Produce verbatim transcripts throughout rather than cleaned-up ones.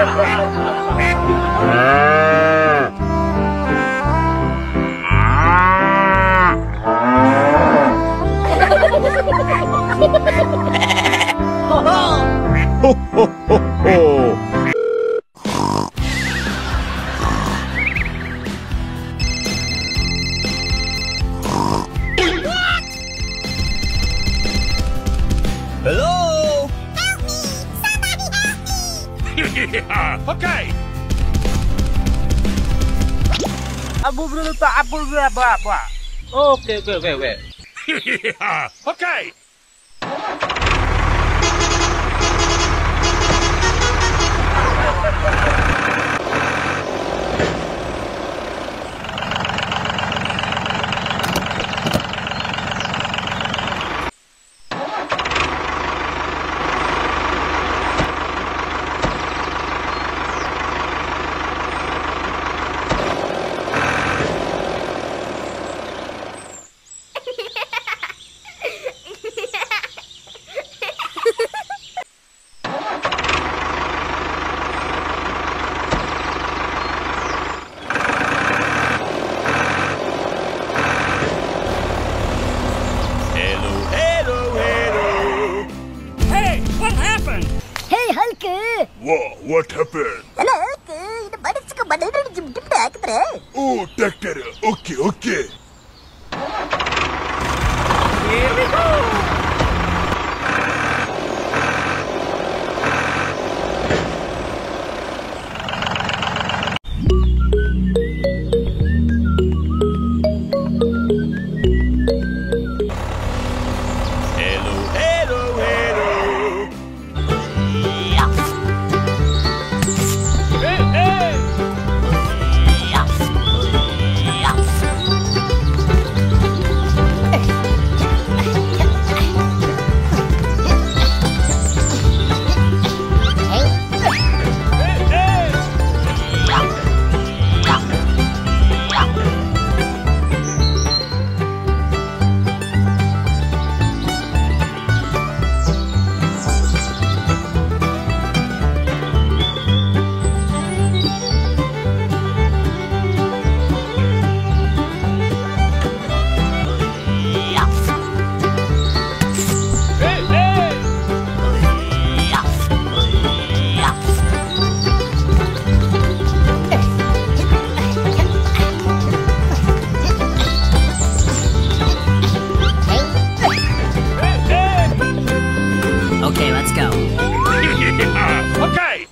Ho ho ho ho! Hello? Help me! Somebody help me! Okay! Okay, okay, okay, okay. Okay! Wow, what happened? Hello, okay. The buttons go banana jump jump back there. Oh, doctor. Okay, okay. Here we go. Hello, hello, hello. Okay, let's go. Okay!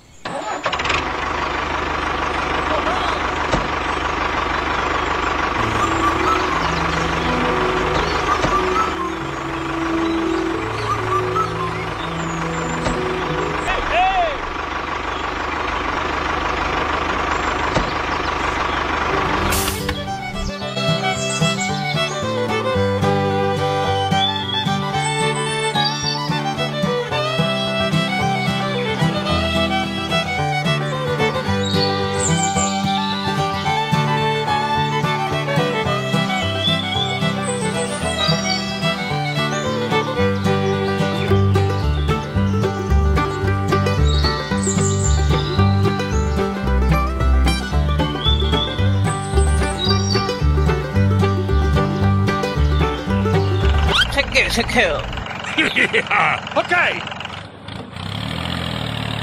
To kill. Yeah, okay.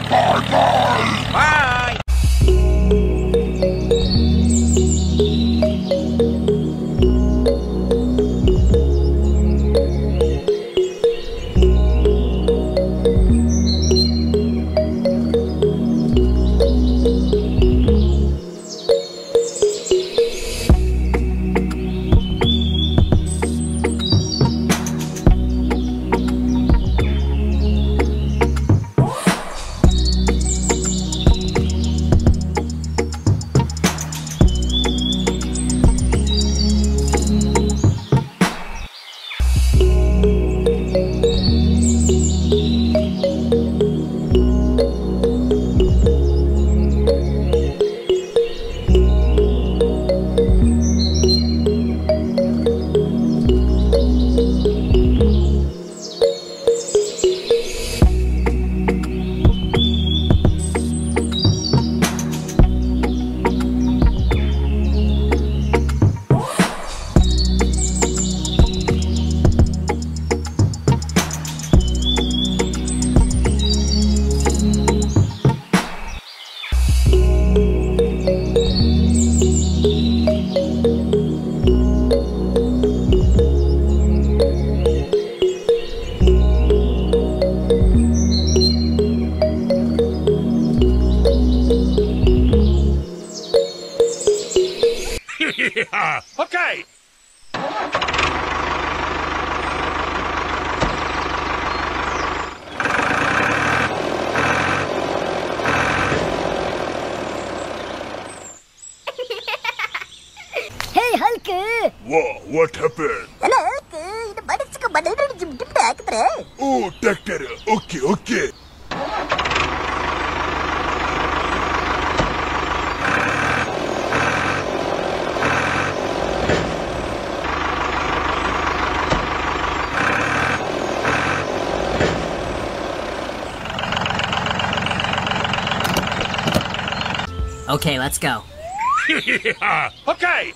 Bye bye. Bye. What happened? Oh, doctor. Okay, okay. Okay, let's go. Okay.